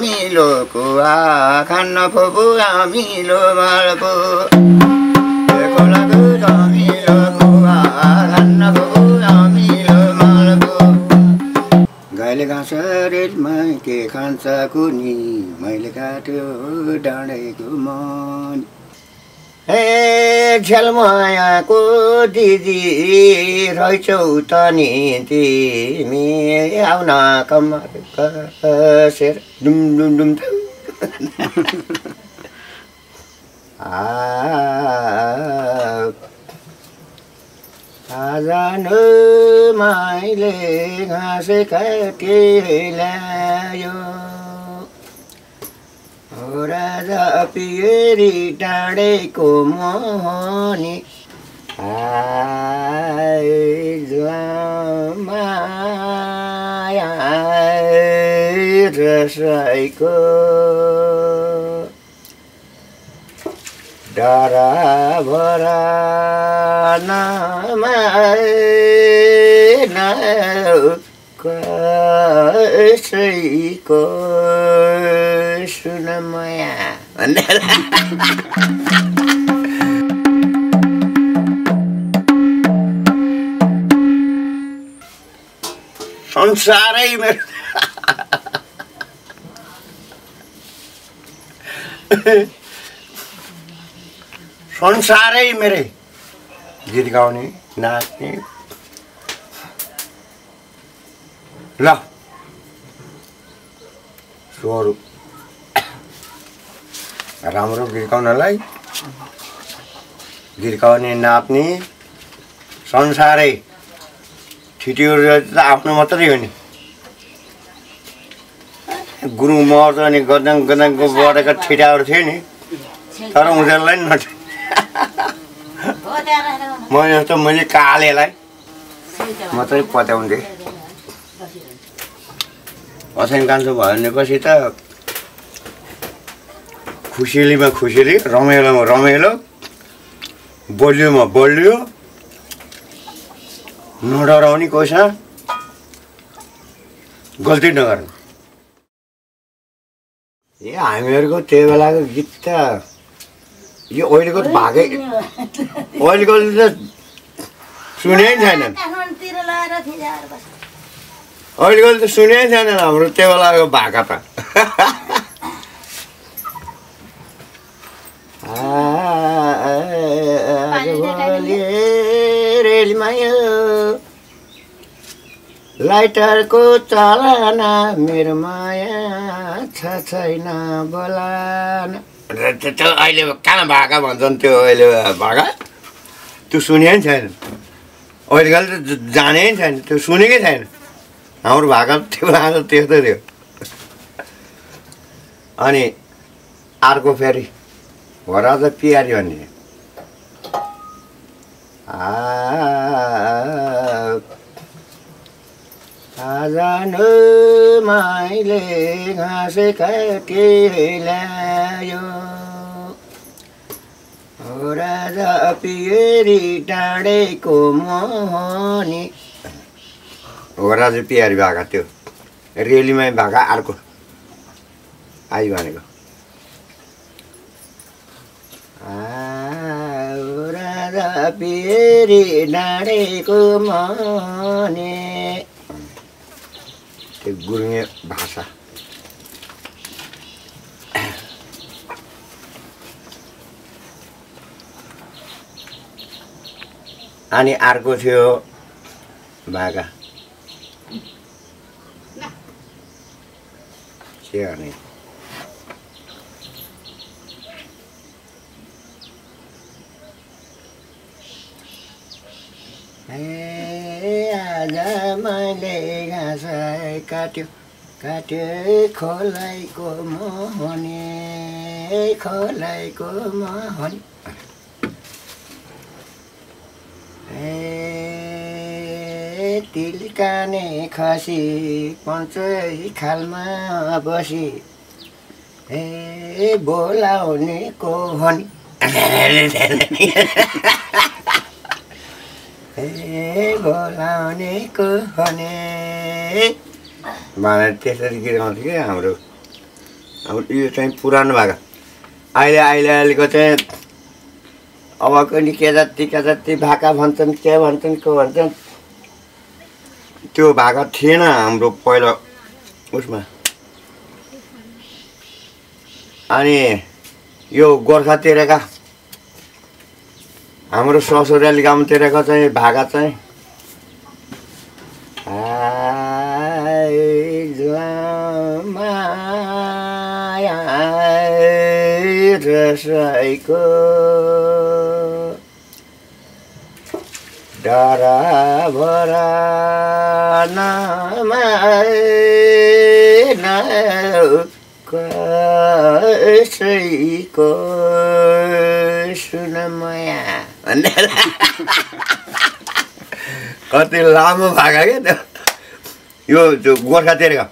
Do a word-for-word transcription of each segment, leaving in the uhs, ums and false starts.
みろくわかんのぷぷらみろまるぷサレルマイケカンサクニマイレカトゥダレグモンエジャルマヤコディディロイチョウタニティミアウナカマルカセルドゥドゥドゥあああざぬまいれがせかけらよおらざぴえりたれこもにあいざまやらさいこだらばらなまえなうかせいこすなまや。संसारे में संसार ही मेरे गीत गाने नाचने ला स्वरूप राम रूप गीत गाने लाई गीत गाने नाचने संसार ही छिटी और आपने मत रही होनी गुरु मौत और गदंग गदंग को बोरा का छिटा और थे नहीं तारों मुझे लाइन मत मैं तो मुझे काले लाए मतलब पता होंगे और संकान से बाहर निकासी तो खुशीली में खुशीली रोमेलो में रोमेलो बोलियो में बोलियो नोड़ा रावणी कोशा गलती न करना ये आमिर को तेवला को गिट्टा ये ऑयल को भागे ऑयल को सुने ही था ना ऑयल को तो सुने ही था ना हम रोते वाला को भागा था लाइटर को चलाना मेरे माया अच्छा छैन बोलाना त्यो अहिले कहाँ भाका भन्छन् त्यो अहिले भाका त्यो सुनेन छैन अहिलेकाल त जाने छैन त्यो सुनेकै छैन हाम्रो भाका त्यो आज त्यस्तो थियो अनि अर्को फेरि वराज पियारी भन्नेあざぬまいれがせかけらよおらざぴえりたれこもにおらざぴえりばかってよリエリマイばかあるこあいわねこあおらざぴえりたれこもにगुरुने भाषा अनि अर्को थियो भाका के गर्ने ए आज मैले घाँस काट्यो काटे खोलाइको मोहनी खोलाइको मोहनी ए तिल काने खसी पञ्चै खालमा बसी ए बोलाउने को हनी ए बोलाउने को हनी भनेर त्यसरी गिराउँछ के हाम्रो अब यो चाहिँ पुरानो भाका अहिले अहिले अहिलेको चाहिँ अब कुनै के जति के जति भाका भन्छन् के भन्छन् को भन्छन् त्यो भाका थिएन हाम्रो पहिला उसमा अनि यो गोर्खातिरका हाम्रो ससुराली गाउँतिरका चाहिँ भाका चाहिँ रसाइको डरा भरा नामा कसैको सुनमया कति लामो भाका क्या त्यो यो गोर्खातिरका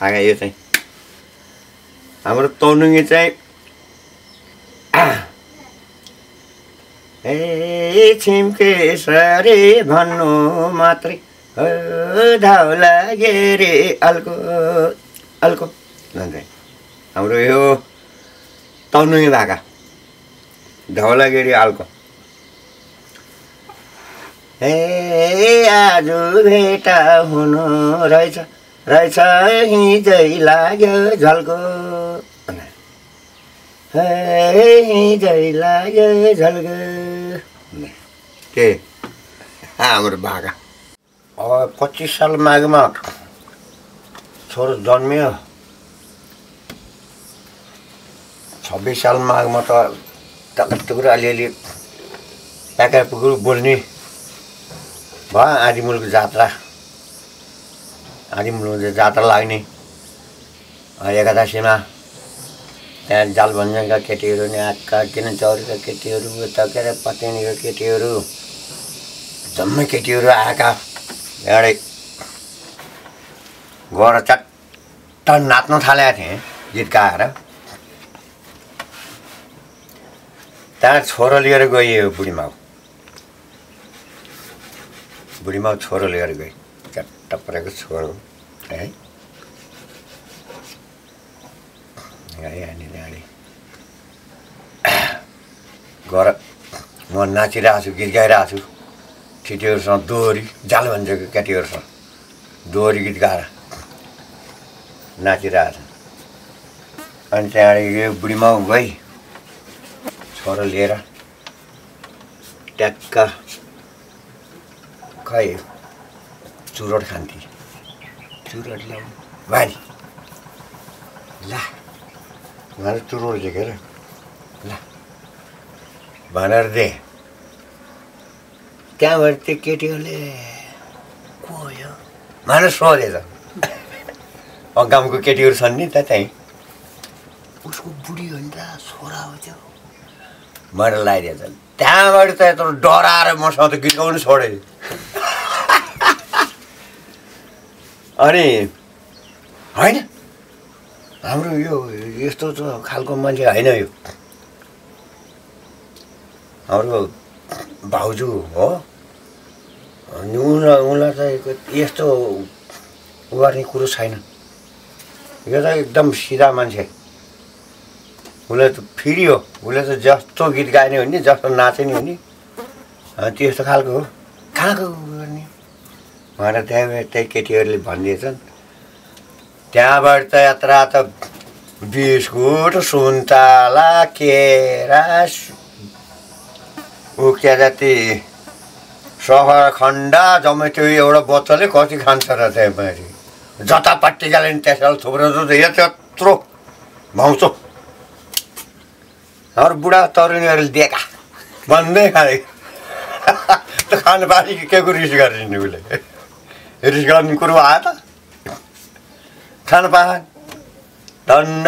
भाका यो चाहिँ हाम्रो तौनुङ्गी चाहिँ ए छिमके सरे भन्नु मात्रै धाउ लागे रे अल्को अल्को भन्दै हाम्रो यो तौनुङ्गी भाका धाउ लागे रे अल्को ए आज भेट हुनु रहेछ रहेछ हिजै लाग्यो झल्को हिजै लाग्यो झल्को हाम्रो भाका अब पच्चिस साल माघमा छोरो जन्मियो छब्बिस साल माघमा त टुक्रा अलिअलि प्याका पुकुर बोल्ने भयो आदिमूलको जात्रा आदिमूलको जात्रा लाग्ने एकादशीमा त्यहाँ जालभन्जनका केटीहरू न्याक्का किन चौरीका केटीहरू उता के अरे पत्नीका केटीहरू जम्मै केटीहरू आएका एउटै गएर चट्ट नाच्न थालेका थिएँ गीत गाएर त्यहाँ छोरो लिएर गयो बुढीमाउ बुढीमाउ छोरो लिएर गयो चट्ट परेको छोरो है गएर म नाचिरहेको छु गीत गाइरहेको छु ठिटीहरूसँग दोहोरी जाल भन्छ केटीहरूसँग दोहोरी गीत गाएर नाचिरहेको छ अनि त्यहाँबाट यो बुढीमाउ गई छोरो लिएर ट्याक्क खै चुरोट खान्थे चुरोट ल्याउनु भाइ ला भनेर चुरोट लेखेर ल भनेर दे त्यहाँबाट त्यो केटीहरूले को यो भनेर सोधेछ गाउँको केटीहरू छन् नि त त्यहीँ उसको बुढी हो नि त छोरा हो त्यो भनेर लगाइदिएछ त्यहाँबाट त यत्रो डराएर मसँग त गीत गाउनु छोडेँ अनि होइन हाम्रो यो यस्तो त खालको मान्छे होइन यो हाम्रो भाउजू हो अनि उनलाई उनलाई चाहिँ यस्तो गर्ने कुरो छैन यो त एकदम सिधा मान्छे उसलाई त फेरि हो उसले त जस्तो गीत गाएन हो नि जस्तो नाचेन हो नि त्यस्तो खालको हो कहाँको गर्ने भनेर त्यहाँ त्यही केटीहरूले भनिदिएछन् त्यहाँबाट त यात्रा त बिस्कुट सुन्तला केरा ऊ क्या जति सहरखण्ड जम्मै त्यो एउटा बोतलले कति खान्छ र त्यहाँबाट जतापट्टि गाले नि त्यसलाई थुप्रो यो त्यत्रो भाउँछौ हाम्रो बुढा तरुणीहरूले दिएका भन्दै खाने खानु बाँकी के को रिस गरिदिने उसले रिस गर्ने कुरो आयो त खानु पाए दण्ड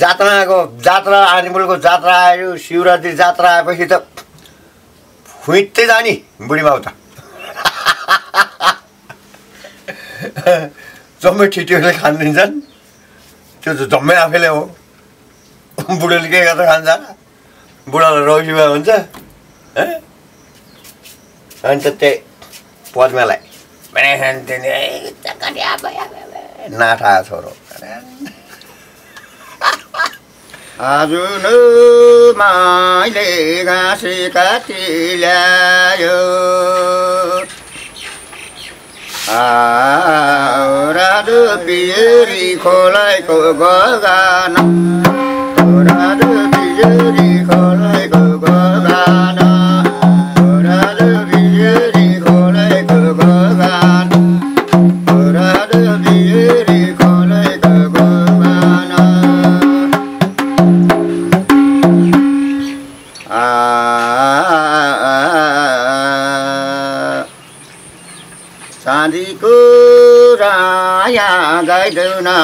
जात्राको जात्रा आदिमूलको जात्रा आयो शिवरात्रि जात्रा आएपछि त फुइत्तै जाने बुढीमाउ त जम्मे ठिटीहरूले खान्दिन्छन् त्यो चाहिँ जम्मै आफैले हो बुढोले के गर्दा खान्छ बुढालाई रोगी भए हुन्छ अन्त त्यही पद्मालाई नाटा छोरो Azunu maile gasi katilayo Auradu piyeri kolai kogogana Auradu piyeri kolai kogogana Auradu piyeri kolai kogogana Auradu piyeri kolai kogogana Raya gaidu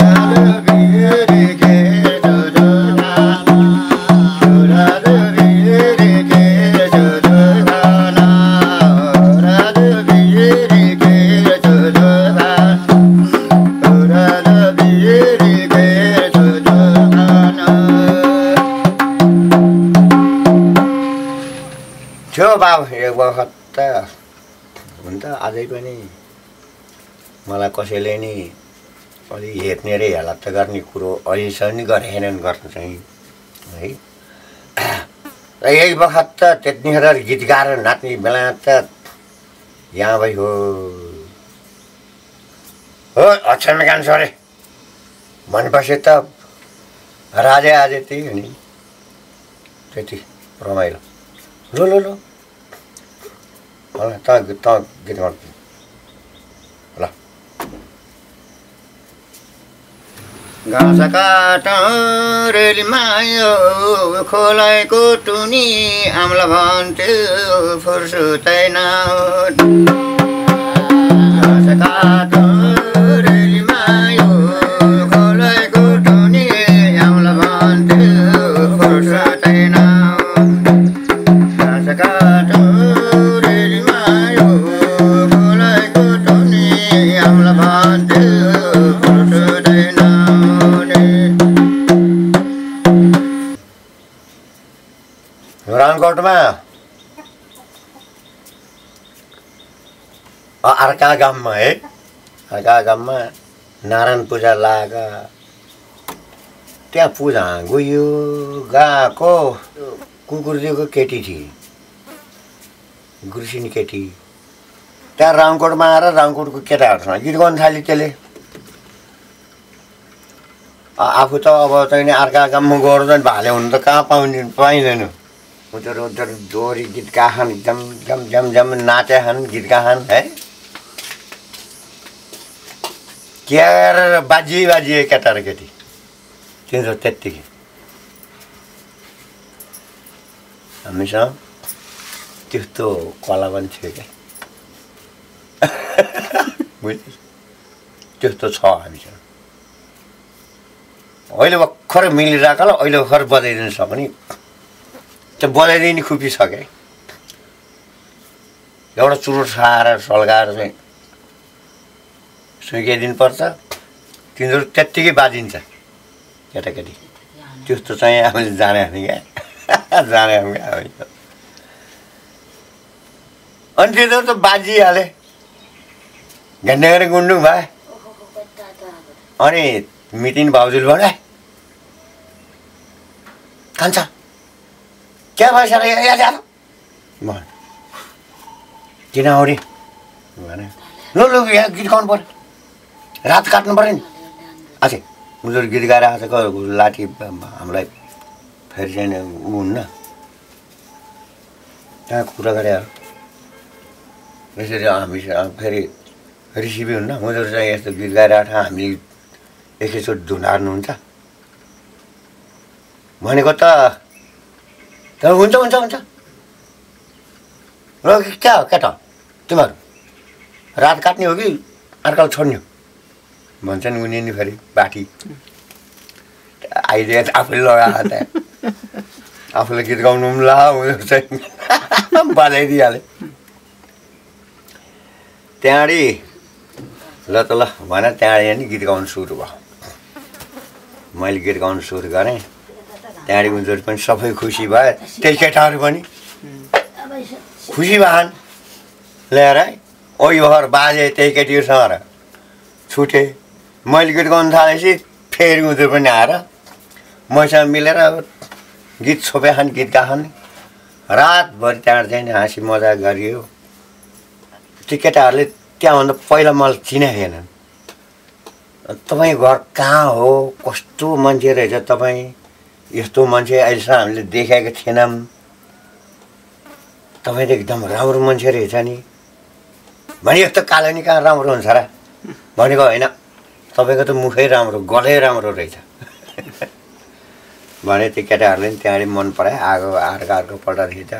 Rada piri kehir sojo khana Rada piri kehir sojo khana Rada piri kehir sojo khana Rada piri kehir sojo khana त्यो बाबु एक वखत त हुन्छ अझै पनि मलाई कसैले नि अलि हेप्ने रे हालत गर्ने कुरो अहिलेसम्म गरेनन् गर्नु चाहिँ है र एक वखत त त्यतिखेर गीत गाएर नाच्ने बेला त यहाँ भई हो हो अचम्म गान सरे मनपछि त राजे आजे त्यही हो नि त्यति रमाइलो लो लो लो Tag, tag, get on. Hola. Gasakata, Relimayo, Colai Cotuni, Amlavante, for Sutaina. Gasakata, Relimayo, Colai Cotuni, Amlavante, for Sutaina. Gasakata. अर्का गाउँमा है अर्का गाउँमा नारायण पूजा लागा त्यहाँ पूजा गयो गाको कुकुरजीको केटी थिए गुरुसिनी केटी त्यहाँ रामकोटमा आएर रामकोटको केटाहरूसँग गीत गाउन थाल्यो त्यसले आफू त अब चाहिँ अर्का गाउँमा गएर चाहिँ भाले हुनु त कहाँ पाउने पाइँदैन उधर उधर दोहोरी गीत गाहन एकदम जम जम जम नाचे हन गीत गाहन है क्या बाजी बाजी केटा र केटी तीन सौ तेत्ती की हमेशा त्यस्तो कलावन थियो के बुझ्यो त्यस्तो छ हामीसँग अहिले भर्खर मिलिरहेको ल अहिले भर्खर बजाइदिनु छ पनि त्यो बजाइदिने खुपिसके एउटा चुरो सारा सल्गाएर चाहिँ सुकिदिनुपर्छ तिनीहरू त्यत्तिकै बाजिन्छ केटाकेटी त्यस्तो चाहिँ हामीले जाने हामी क्या जाने हामी अनि तिनीहरू त बाजिहाले घन्डा गरेर गुन्डुङ भए अनि मिटिङ बाउजुलबाट खान्छ क्या भएछ र यहाँ भन किन हो रे भने ल ल यहाँ गीत गाउनु पर्यो रात काट्नु पर्यो नि आछे मुजुर गीत गाएर आजको लाठी हामीलाई फेरि चाहिँ उ हुन्न त्यहाँ कुरा गरे यसरी हामी फेरि रिसिभ हुन्न मुजुर चाहिँ यस्तो गीत गाएर हामी एकैचोटि धुनार्नु हुन्छ भनेको त तर हुन्छ हुन्छ हुन्छ र क्या हो केटा तिमीहरू रात काट्ने हो कि अर्कालाई छोड्ने भन्छन् उनी नि फेरि बाटी आइदिएछ आफूले लगाएको त आफूले गीत गाउनु पनि ला बजाइदिहाले त्याँडी ल त ल भनेर त्याँडी नि गीत गाउनु सुरु भयो। मैले गीत गाउनु सुरु गरेँ त्याँडी उनीहरू पनि सबै खुसी भए त्यही केटाहरू पनि खुसी भएन ल्याएर ओइ भर बाजे त्यही केटीहरूसँग छुटे। मैले गीत गाउनु थालेपछि फेरि उनीहरू पनि आएर मैसँग मिलेर गीत छोपे खान गीत गाखान् रातभरि त्यहाँबाट चाहिँ हाँसी मजा गरियो। ती केटाहरूले त्यहाँभन्दा पहिला मलाई चिनाएको थिएनन् तपाईँ घर कहाँ हो कस्तो मान्छे रहेछ तपाईँ यस्तो मान्छे अहिलेसम्म हामीले देखेका थिएनौँ तपाईँ त एकदम राम्रो मान्छे रहेछ नि भने यस्तो कालो नि कहाँ राम्रो हुन्छ र भनेको होइन तपाईँको त मुखै राम्रो गलै राम्रो रहेछ भने त्यो केटाहरूले पनि त्यहाँनिर मन पराए आगो अर्का अर्को पल्ट रहेछ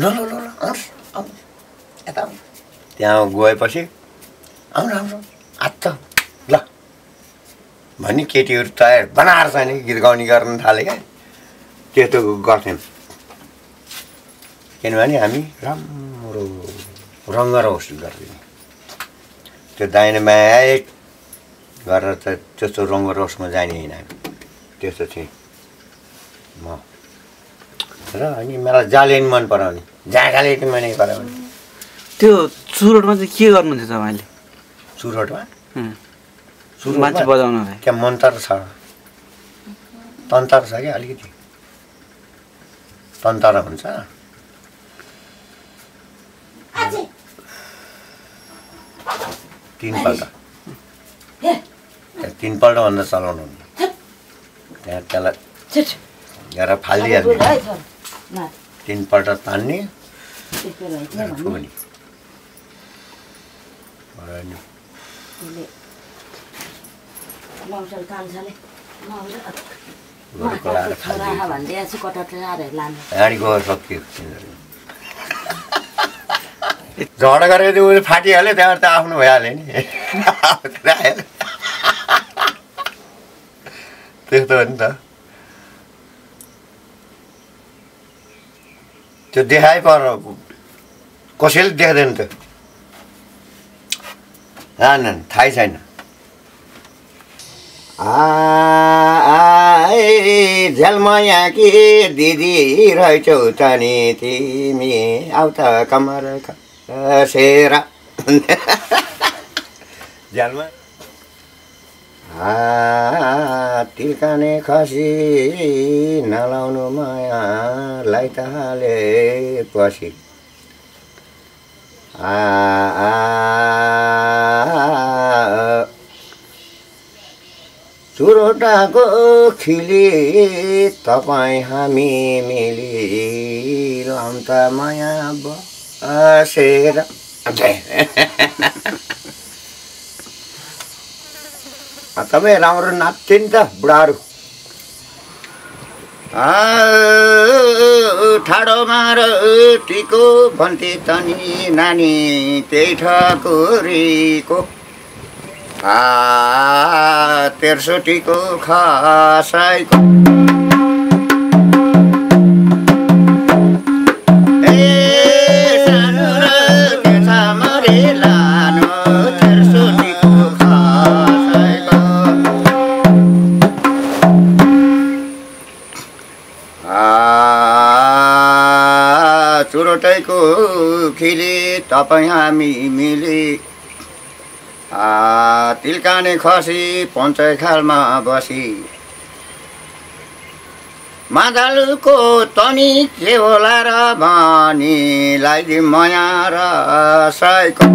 ल ल ल आउनुहोस् आउनुहोस् यता त्यहाँ गएपछि आउनु राम्रो आत्त ल भने केटीहरू तयार बनाएर छ नि गीत गाउने गर्न थाले क्या त्यस्तो गर्थ्यौँ किनभने हामी राम्रो रङ्गर होस्ट गरिदिने त्यो डाइनामाइट गरेर त त्यस्तो रङ्ग रोसमा जाने होइन हामी त्यस्तो थिएँ म र अनि मलाई जाले नि मन पराउने जागाले पनि मन पराउने। त्यो चुरोटमा चाहिँ के गर्नुहुन्थ्यो तपाईँले? चुरोटमा चुरोटमा चाहिँ बजाउनु त्यहाँ मन्तर छ तन्तर छ क्या अलिकति तन्तर हुन्छ तिनपल्ट तिनपल्ट भन्दा चलाउनु त्यहाँ त्यसलाई गरेर फालिदिहाल्ने तिनपल्ट तान्ने ठुने सकियो झगडा गरेर त्यो उसले फाटिहाल्यो त्यहाँबाट त आफ्नो भइहाल्यो नि त्यस्तो हो नि त त्यो देखाइ पर कसैले देख्दैन त न थाहै छैन झलमाया कि दिदी रहेछौ त नि तिमी आउ त कमर सेरा झलमा तिर्काने खसी नलाउनु मायालाई त हालेपछि आ चुरोटाको खिली तपाईँ हामी मिली लाउँ त माया बसेर तपाईँ राम्रो नाच्थे नि त बुढाहरू ठाडोमा रोटीको भन्थे तनी नानी त्यही ठकुरीको आ तेर्सोटीको खसाईको चुरोटैको खिली तपाईँ हामी मिली तिल्काने खसी पञ्चखालमा बसी मादलको तनी के होला र भनी लाइदि माया र सयको